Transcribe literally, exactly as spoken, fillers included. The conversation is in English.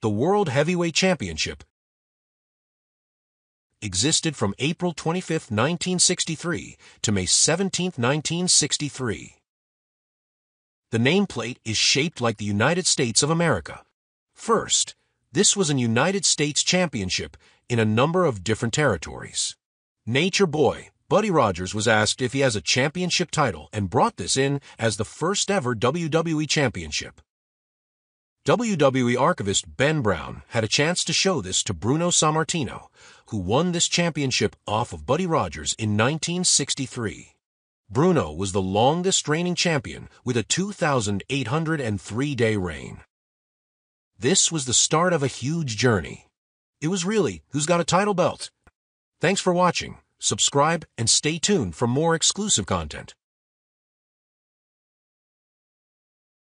the World Heavyweight Championship, existed from April twenty-fifth, nineteen sixty-three to May seventeenth, nineteen sixty-three. The nameplate is shaped like the United States of America. First, this was an United States championship in a number of different territories. Nature Boy, Buddy Rogers, was asked if he has a championship title and brought this in as the first ever W W E championship. W W E archivist Ben Brown had a chance to show this to Bruno Sammartino, who won this championship off of Buddy Rogers in nineteen sixty-three. Bruno was the longest reigning champion with a two thousand eight hundred three day reign. This was the start of a huge journey. It was really who's got a title belt. Thanks for watching. Subscribe and stay tuned for more exclusive content.